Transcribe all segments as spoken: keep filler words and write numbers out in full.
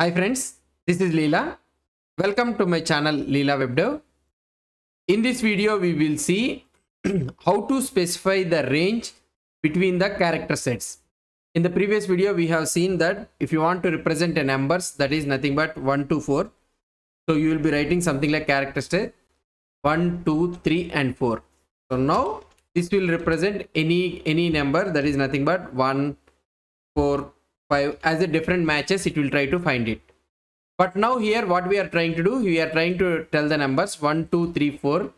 Hi friends, this is Leela. Welcome to my channel Leela WebDev. In this video, we will see how to specify the range between the character sets. In the previous video, we have seen that if you want to represent a numbers, that is nothing but one, two, four. So you will be writing something like character set one, two, three and four. So now this will represent any any number that is nothing but one, four, five. As a different matches, it will try to find it. But now here what we are trying to do, we are trying to tell the numbers one, two, three, four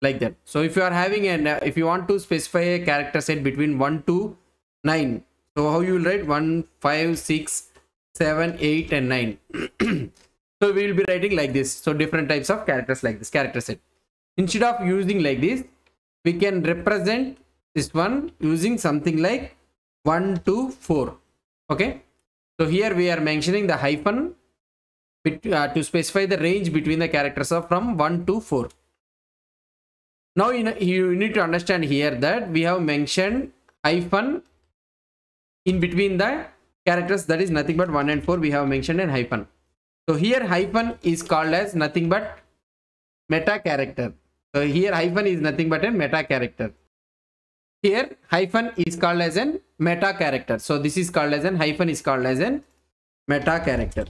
like that. So if you are having an uh, if you want to specify a character set between one to nine, so how you will write one, five, six, seven, eight and nine. So we will be writing like this. So different types of characters like this character set. Instead of using like this, we can represent this one using something like one, two, four. Okay, so here we are mentioning the hyphen to specify the range between the characters of from one to four. Now you know, you need to understand here that we have mentioned hyphen in between the characters, that is nothing but one and four. We have mentioned an hyphen. So here hyphen is called as nothing but meta character. So here hyphen is nothing but a meta character. Here hyphen is called as an meta character. So this is called as an hyphen is called as an meta character.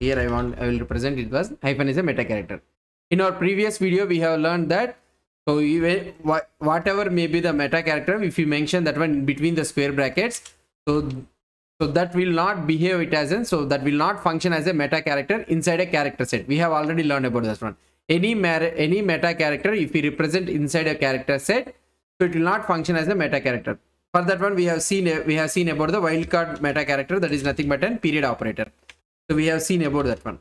Here I want I will represent it as hyphen is a meta character. In our previous video, we have learned that so you will, whatever may be the meta character, if you mention that one between the square brackets, so so that will not behave it as an so that will not function as a meta character inside a character set. We have already learned about this one. Any any meta character, if we represent inside a character set, so it will not function as a meta character. For that one, we have seen we have seen about the wildcard meta character, that is nothing but a period operator. So we have seen about that one.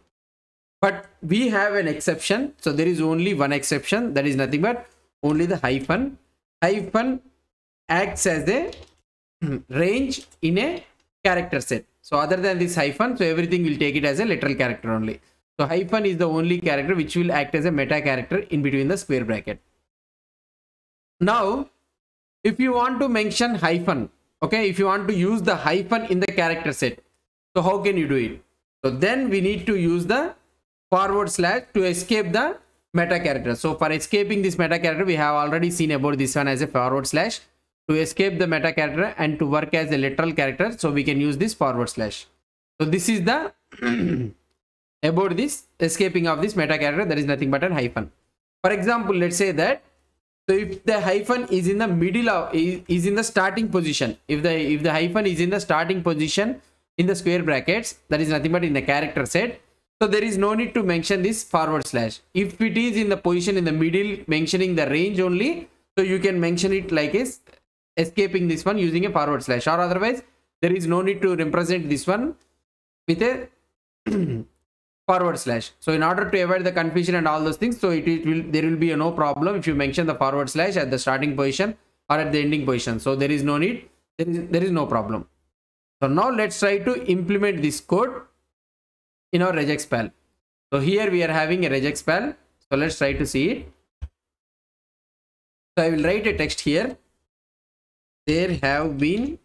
But we have an exception. So there is only one exception, that is nothing but only the hyphen. Hyphen acts as a range in a character set. So other than this hyphen, so everything will take it as a literal character only. So hyphen is the only character which will act as a meta character in between the square bracket. Now, if you want to mention hyphen, okay, if you want to use the hyphen in the character set, so how can you do it? So then we need to use the forward slash to escape the meta character. So for escaping this meta character, we have already seen about this one as a forward slash to escape the meta character and to work as a literal character. So we can use this forward slash. So this is the about this escaping of this meta character, that is nothing but a hyphen. For example, let's say that so if the hyphen is in the middle of is, is in the starting position, if the if the hyphen is in the starting position in the square brackets, that is nothing but in the character set, so there is no need to mention this forward slash. If it is in the position in the middle, mentioning the range only, so you can mention it like is escaping this one using a forward slash, or otherwise there is no need to represent this one with a forward slash. So in order to avoid the confusion and all those things, so it, it will there will be a no problem if you mention the forward slash at the starting position or at the ending position. So there is no need, there is there is no problem. So now let's try to implement this code in our regex pal. So here we are having a regex pal. So let's try to see it. So I will write a text here. There have been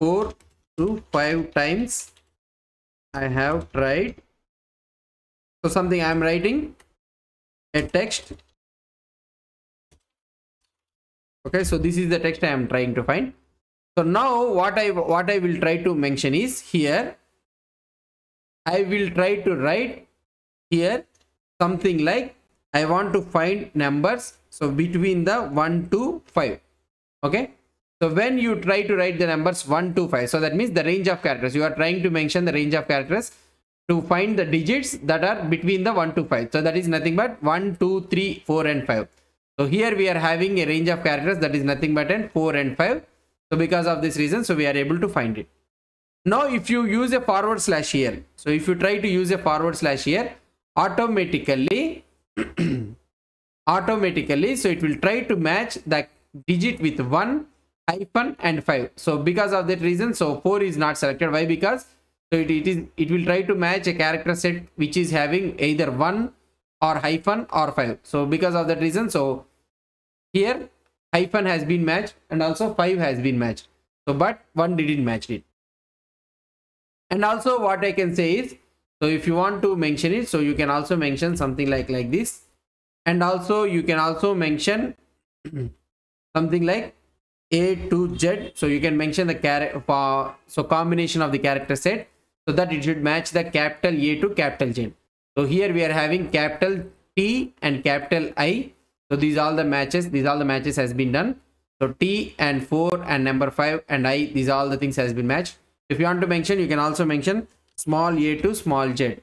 four to five times I have tried. So something I am writing a text. Okay, so this is the text I am trying to find. So now what I what I will try to mention is here. I will try to write here something like I want to find numbers so between the one to five. Okay. So when you try to write the numbers one to five, so that means the range of characters. You are trying to mention the range of characters to find the digits that are between the one to five. So that is nothing but one, two, three, four and five. So here we are having a range of characters that is nothing but four and five. So because of this reason, so we are able to find it. Now if you use a forward slash here, so if you try to use a forward slash here, automatically, automatically, so it will try to match the digit with one hyphen and five. So because of that reason, so four is not selected. Why? Because so it, it is it will try to match a character set which is having either one or hyphen or five. So because of that reason, so here hyphen has been matched and also five has been matched. So but one didn't match it. And also what I can say is, so if you want to mention it, so you can also mention something like like this. And also you can also mention something like A to Z. So you can mention the character uh, so combination of the character set, so that it should match the capital A to capital Z. So here we are having capital T and capital I. So these all the matches, these all the matches has been done. So T and four and number five and I, these all the things has been matched. If you want to mention, you can also mention small a to small z.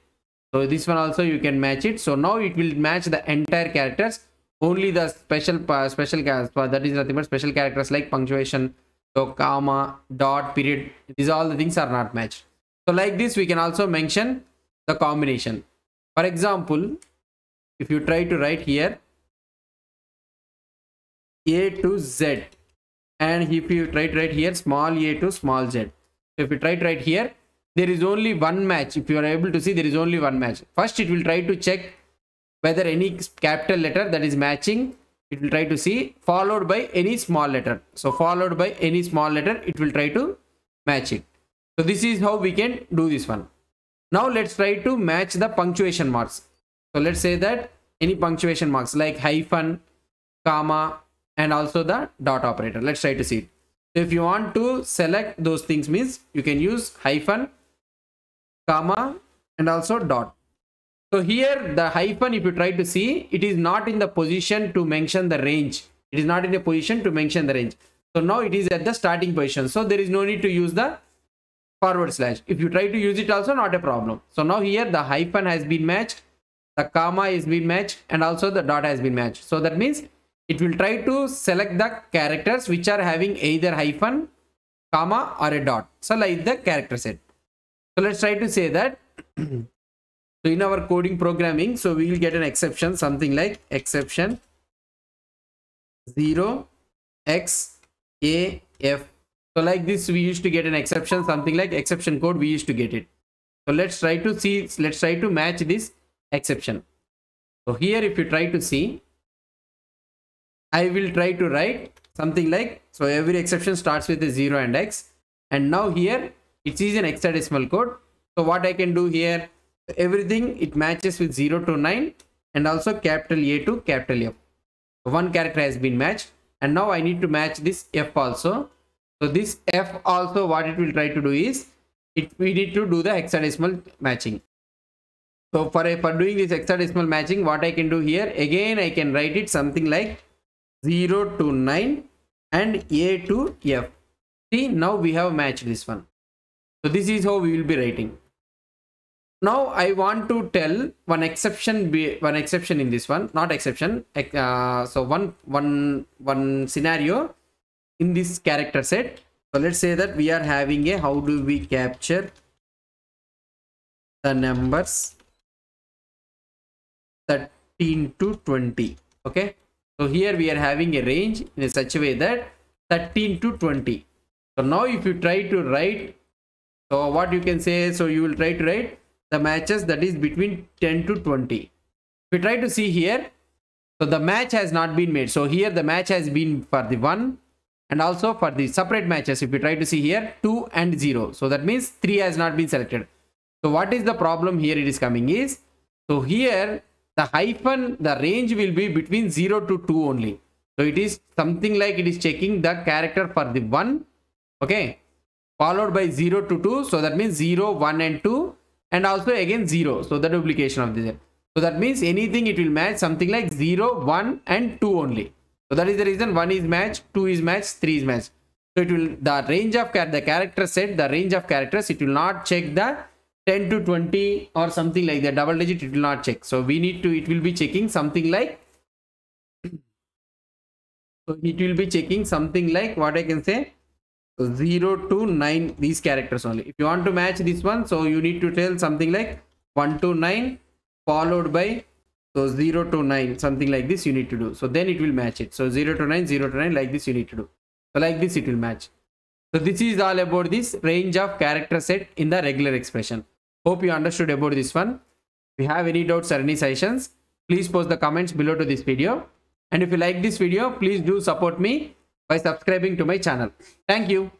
So this one also you can match it. So now it will match the entire characters. Only the special uh, special characters, that is nothing but special characters like punctuation, so comma, dot, period, these all the things are not matched. So like this we can also mention the combination. For example, if you try to write here a to z, and if you try to write here small a to small z, if you try to write here, there is only one match. If you are able to see, there is only one match. First it will try to check whether any capital letter that is matching, it will try to see, followed by any small letter. So followed by any small letter, it will try to match it. So this is how we can do this one. Now let's try to match the punctuation marks. So let's say that any punctuation marks like hyphen, comma, and also the dot operator. Let's try to see it. So if you want to select those things, means you can use hyphen, comma, and also dot. So here the hyphen, if you try to see, it is not in the position to mention the range. It is not in a position to mention the range. So now it is at the starting position. So there is no need to use the forward slash. If you try to use it also, not a problem. So now here the hyphen has been matched, the comma has been matched, and also the dot has been matched. So that means it will try to select the characters which are having either hyphen, comma, or a dot. So like the character set. So let's try to say that. So in our coding programming, so we will get an exception, something like exception zero x a f. So like this we used to get an exception, something like exception code we used to get it. So let's try to see, let's try to match this exception. So here if you try to see, I will try to write something like, so every exception starts with a zero and x, and now here it is an hexadecimal code. So what I can do here, everything it matches with zero to nine, and also capital A to capital F. One character has been matched, and now I need to match this F also. So this F also, what it will try to do is, it we need to do the hexadecimal matching. So for a, for doing this hexadecimal matching, what I can do here, again I can write it something like zero to nine and A to F. See, now we have matched this one. So this is how we will be writing. Now I want to tell one exception, be one exception in this one, not exception. Uh, so one, one, one scenario in this character set. So let's say that we are having a, how do we capture the numbers thirteen to twenty. Okay. So here we are having a range in such a way that thirteen to twenty. So now if you try to write, so what you can say, so you will try to write the matches that is between ten to twenty. If you try to see here, so the match has not been made. So here the match has been for the one, and also for the separate matches. If you try to see here, two and zero. So that means three has not been selected. So what is the problem here it is coming is, so here the hyphen, the range will be between zero to two only. So it is something like it is checking the character for the one, okay, followed by zero to two. So that means zero, one and two, and also again zero. So the duplication of this. So that means anything it will match something like zero, one and two only. So that is the reason one is matched, two is matched, three is matched. So it will, the range of the character set, the range of characters, it will not check the ten to twenty or something like that, double digit, it will not check. So we need to, it will be checking something like, so it will be checking something like, what I can say, so zero to nine, these characters only. If you want to match this one, so you need to tell something like one to nine followed by, so zero to nine, something like this you need to do. So then it will match it. So zero to nine, zero to nine, like this you need to do. So like this it will match. So this is all about this range of character set in the regular expression. Hope you understood about this one. If you have any doubts or any suggestions, please post the comments below to this video. And if you like this video, please do support me by subscribing to my channel. Thank you.